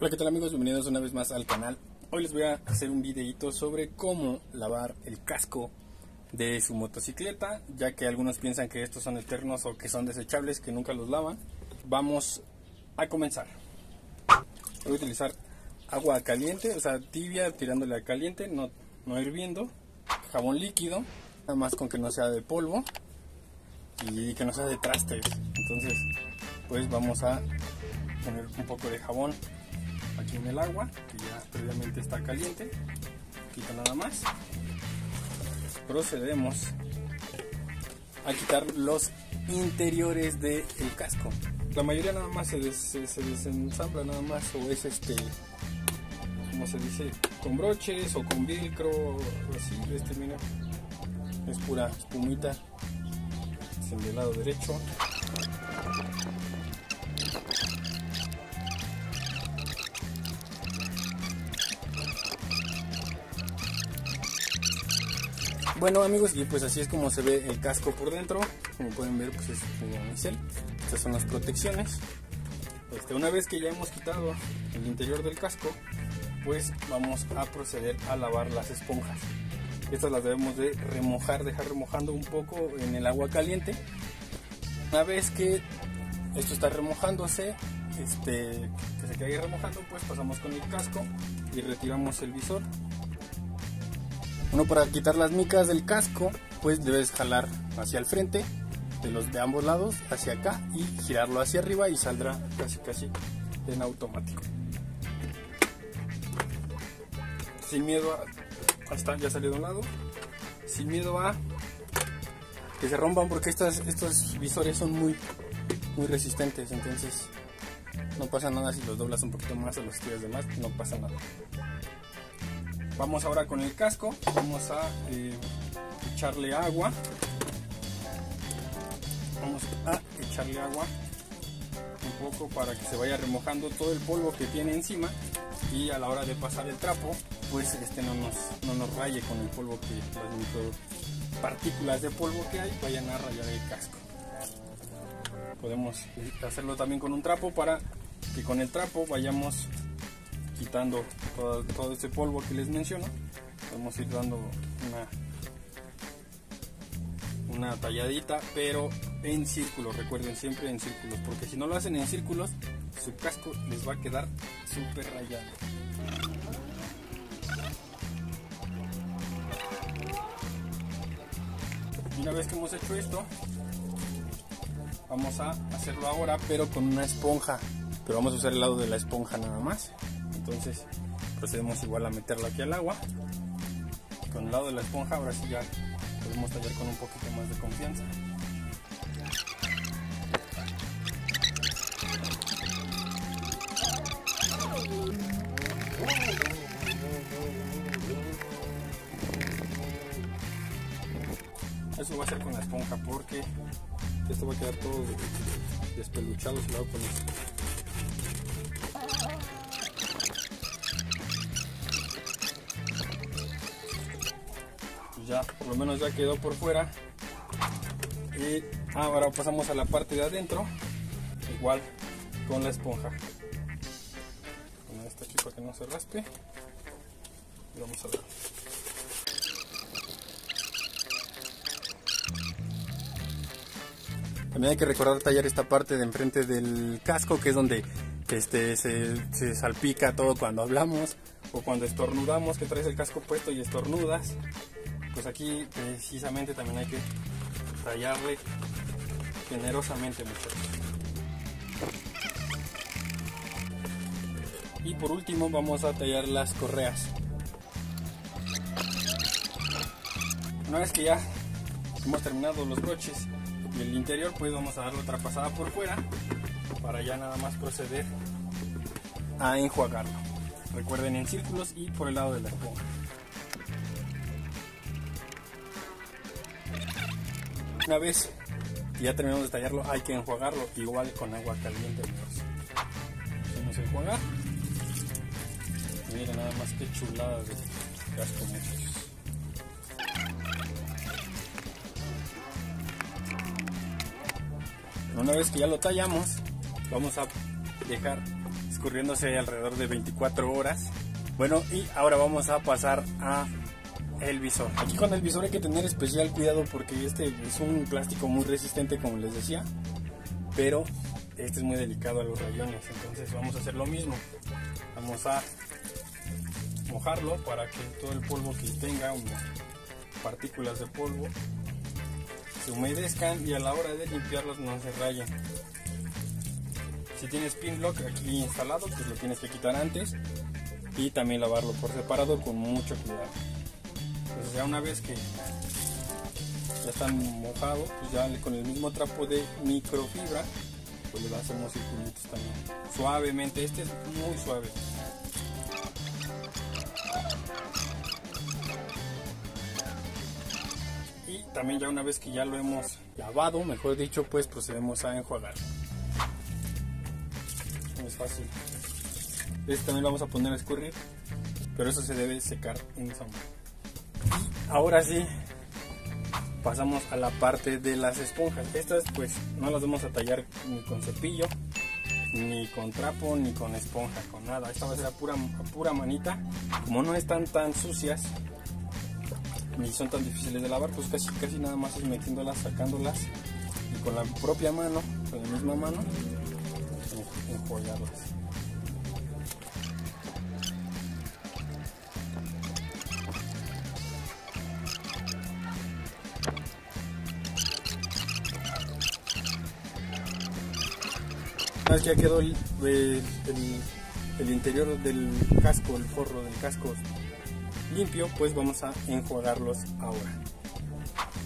Hola, ¿qué tal amigos? Bienvenidos una vez más al canal. Hoy les voy a hacer un videito sobre cómo lavar el casco de su motocicleta, ya que algunos piensan que estos son eternos o que son desechables, que nunca los lavan. Vamos a comenzar. Voy a utilizar agua caliente, o sea tibia, tirándole a caliente, no hirviendo. Jabón líquido, nada más con que no sea de polvo y que no sea de trastes. Entonces pues vamos a poner un poco de jabón aquí en el agua, que ya previamente está caliente. Quita nada más. Procedemos a quitar los interiores del casco. La mayoría nada más se desensambla nada más, o es como se dice, con broches o con velcro o así. Mira, es pura espumita. Es el del lado derecho. Bueno amigos, y pues así es como se ve el casco por dentro. Como pueden ver, pues es como unicel. Estas son las protecciones. Una vez que ya hemos quitado el interior del casco, pues vamos a proceder a lavar las esponjas. Estas las debemos de remojar, dejar remojando un poco en el agua caliente. Una vez que esto está remojándose, que se quede remojando, pues pasamos con el casco y retiramos el visor. Bueno, para quitar las micas del casco, pues debes jalar hacia el frente, de ambos lados, hacia acá, y girarlo hacia arriba y saldrá casi en automático. Sin miedo a... hasta ya salió de un lado. Sin miedo a que se rompan, porque estos visores son muy resistentes, entonces no pasa nada si los doblas un poquito más o los tiras de más, no pasa nada. Vamos ahora con el casco, vamos a echarle agua. Vamos a echarle agua un poco para que se vaya remojando todo el polvo que tiene encima, y a la hora de pasar el trapo, pues no nos raye con el polvo, que las micropartículas de polvo que hay vayan a rayar el casco. Podemos hacerlo también con un trapo, para que con el trapo vayamos quitando todo ese polvo que les menciono. Vamos a ir dando una talladita, pero en círculos. Recuerden, siempre en círculos, porque si no lo hacen en círculos, su casco les va a quedar súper rayado. Una vez que hemos hecho esto, vamos a hacerlo ahora, pero con una esponja, pero vamos a usar el lado de la esponja nada más. Entonces procedemos igual a meterlo aquí al agua con el lado de la esponja. Ahora sí ya podemos tallar con un poquito más de confianza. Eso va a ser con la esponja, porque esto va a quedar todo despeluchado si lo hago con esto. Ya, por lo menos ya quedó por fuera. Y ahora pasamos a la parte de adentro, igual con la esponja. Con esta aquí para que no se raspe. Y vamos a ver. También hay que recordar tallar esta parte de enfrente del casco, que es donde se salpica todo cuando hablamos o cuando estornudamos, que traes el casco puesto y estornudas. Pues aquí precisamente también hay que tallarle generosamente, muchachos. Y por último vamos a tallar las correas. Una vez que ya hemos terminado los broches y el interior, pues vamos a darle otra pasada por fuera para ya nada más proceder a enjuagarlo. Recuerden, en círculos y por el lado de la esponja. Una vez que ya terminamos de tallarlo, hay que enjuagarlo igual con agua caliente. Vamos a enjuagar. Miren nada más que chulada de casco, muchachos. Una vez que ya lo tallamos, vamos a dejar discurriéndose alrededor de 24 horas. Bueno, y ahora vamos a pasar a el visor. Aquí con el visor hay que tener especial cuidado porque este es un plástico muy resistente, como les decía, pero este es muy delicado a los rayones. Entonces vamos a hacer lo mismo, vamos a mojarlo para que todo el polvo que tenga, partículas de polvo, se humedezcan y a la hora de limpiarlos no se rayen. Si tienes pin lock aquí instalado, pues lo tienes que quitar antes y también lavarlo por separado con mucho cuidado. Entonces ya una vez que ya están mojados, pues ya con el mismo trapo de microfibra pues le hacemos circulitos también suavemente. Este es muy suave. Y también ya una vez que ya lo hemos lavado, mejor dicho, pues procedemos a enjuagar. Es fácil. Este también lo vamos a poner a escurrir, pero eso se debe secar en sombra. Ahora sí, pasamos a la parte de las esponjas. Estas pues no las vamos a tallar ni con cepillo, ni con trapo, ni con esponja, con nada. Esta va a ser a pura manita. Como no están tan sucias ni son tan difíciles de lavar, pues casi nada más es metiéndolas, sacándolas y con la propia mano, con la misma mano, enjuagarlas. Una vez que ya quedó el interior del casco, el forro del casco limpio, pues vamos a enjuagarlos ahora.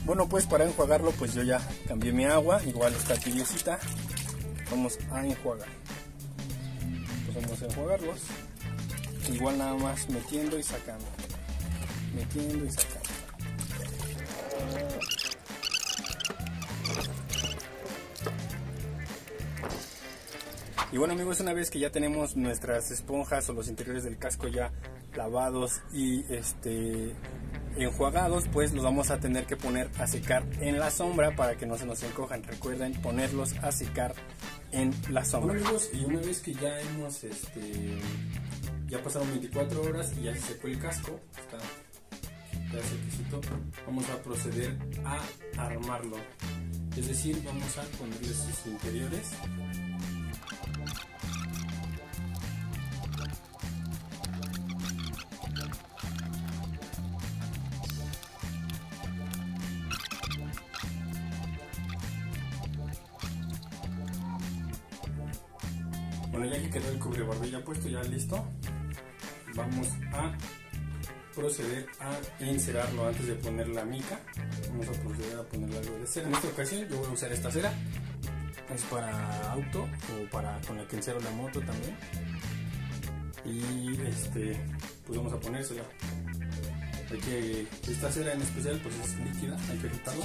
Bueno, pues para enjuagarlo pues yo ya cambié mi agua, igual está tibiecita. Vamos a enjuagar, pues vamos a enjuagarlos igual, nada más metiendo y sacando, metiendo y sacando. Y bueno amigos, una vez que ya tenemos nuestras esponjas o los interiores del casco ya lavados y enjuagados, pues los vamos a tener que poner a secar en la sombra para que no se nos encojan. Recuerden ponerlos a secar en la sombra. Bueno amigos, y una vez que ya hemos ya pasaron 24 horas y ya se secó el casco, está ya sequecito, vamos a proceder a armarlo, es decir, vamos a ponerle sus interiores. Bueno, ya que quedó el cubrebarbilla puesto, ya listo, vamos a proceder a encerarlo antes de poner la mica. Vamos a proceder a ponerle algo de cera. En esta ocasión yo voy a usar esta cera, es para auto o para con la que encero la moto también. Y pues vamos a ponérsela. Hay que, esta cera en especial pues es líquida, hay que quitarla,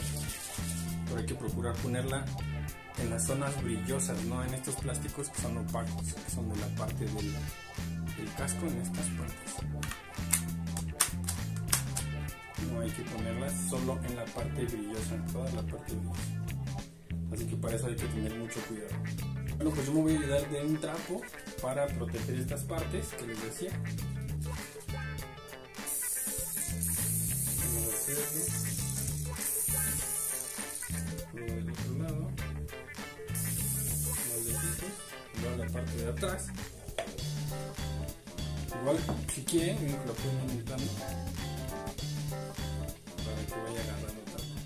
pero hay que procurar ponerla en las zonas brillosas, no en estos plásticos que son opacos, que son de la parte del casco, en estas partes. No hay que ponerlas solo en la parte brillosa, en toda la parte brillosa. Así que para eso hay que tener mucho cuidado. Bueno, pues yo me voy a ayudar de un trapo para proteger estas partes que les decía. Luego del otro lado, igual la parte de atrás, igual si quieren lo pueden ir montando para que vaya agarrando también.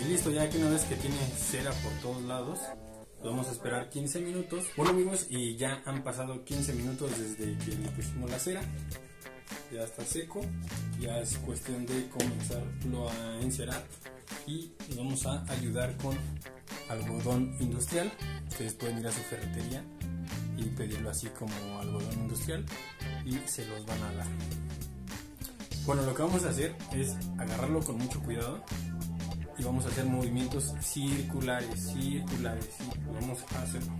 Y listo, ya que una vez que tiene cera por todos lados, vamos a esperar 15 minutos. Bueno amigos, y ya han pasado 15 minutos desde que le pusimos la cera. Ya está seco, ya es cuestión de comenzarlo a encerar y nos vamos a ayudar con algodón industrial. Ustedes pueden ir a su ferretería y pedirlo así como algodón industrial y se los van a dar. Bueno, lo que vamos a hacer es agarrarlo con mucho cuidado y vamos a hacer movimientos circulares, circulares, y vamos a hacerlo.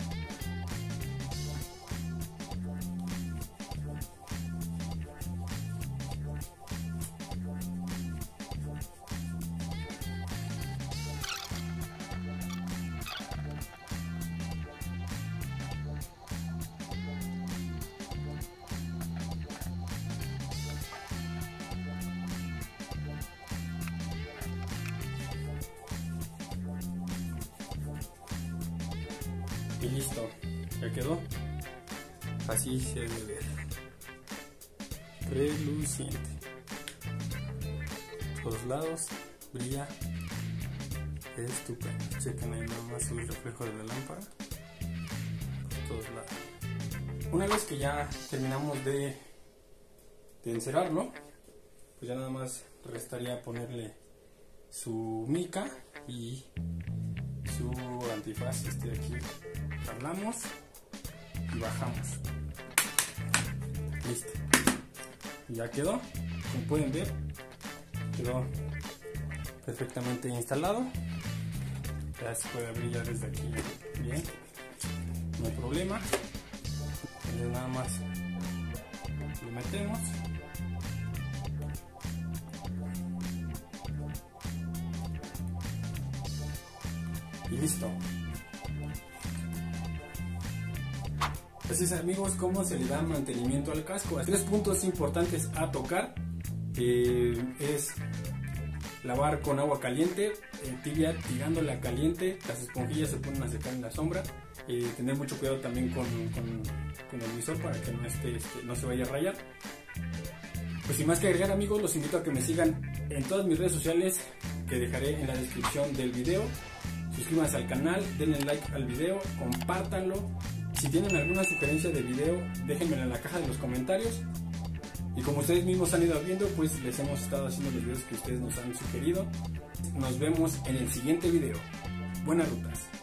y listo, ya quedó. Así se debe ver, reluciente, todos lados, brilla, estupendo. Chequen ahí nada más el reflejo de la lámpara por todos lados. Una vez que ya terminamos de encerarlo, pues ya nada más restaría ponerle su mica y su antifaz. Este de aquí hablamos y bajamos. Listo, ya quedó. Como pueden ver, quedó perfectamente instalado. Ya se puede abrir ya desde aquí bien, no hay problema. Ya nada más lo metemos. Y listo. Así es, amigos, cómo se le da mantenimiento al casco. Tres puntos importantes a tocar es lavar con agua caliente, tibia tirándola a caliente. Las esponjillas se ponen a secar en la sombra. Tener mucho cuidado también con el visor para que no, no se vaya a rayar. Pues sin más que agregar, amigos, los invito a que me sigan en todas mis redes sociales que dejaré en la descripción del video. Suscríbanse al canal, denle like al video, compártanlo. Si tienen alguna sugerencia de video, déjenmela en la caja de los comentarios. Y como ustedes mismos han ido viendo, pues les hemos estado haciendo los videos que ustedes nos han sugerido. Nos vemos en el siguiente video. Buenas rutas.